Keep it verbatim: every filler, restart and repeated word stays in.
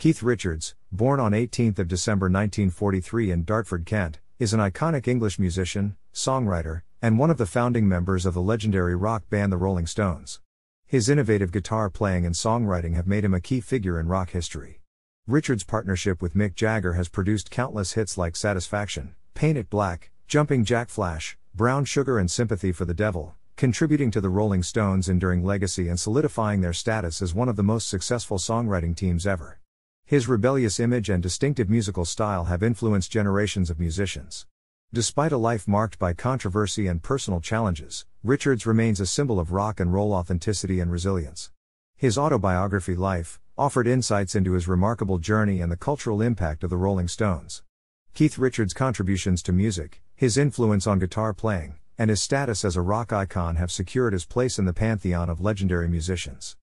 Keith Richards, born on eighteenth of December nineteen forty-three in Dartford, Kent, is an iconic English musician, songwriter, and one of the founding members of the legendary rock band The Rolling Stones. His innovative guitar playing and songwriting have made him a key figure in rock history. Richards' partnership with Mick Jagger has produced countless hits like Satisfaction, Paint It Black, Jumping Jack Flash, Brown Sugar and Sympathy for the Devil, contributing to the Rolling Stones' enduring legacy and solidifying their status as one of the most successful songwriting teams ever. His rebellious image and distinctive musical style have influenced generations of musicians. Despite a life marked by controversy and personal challenges, Richards remains a symbol of rock and roll authenticity and resilience. His autobiography Life offered insights into his remarkable journey and the cultural impact of the Rolling Stones. Keith Richards' contributions to music, his influence on guitar playing, and his status as a rock icon have secured his place in the pantheon of legendary musicians.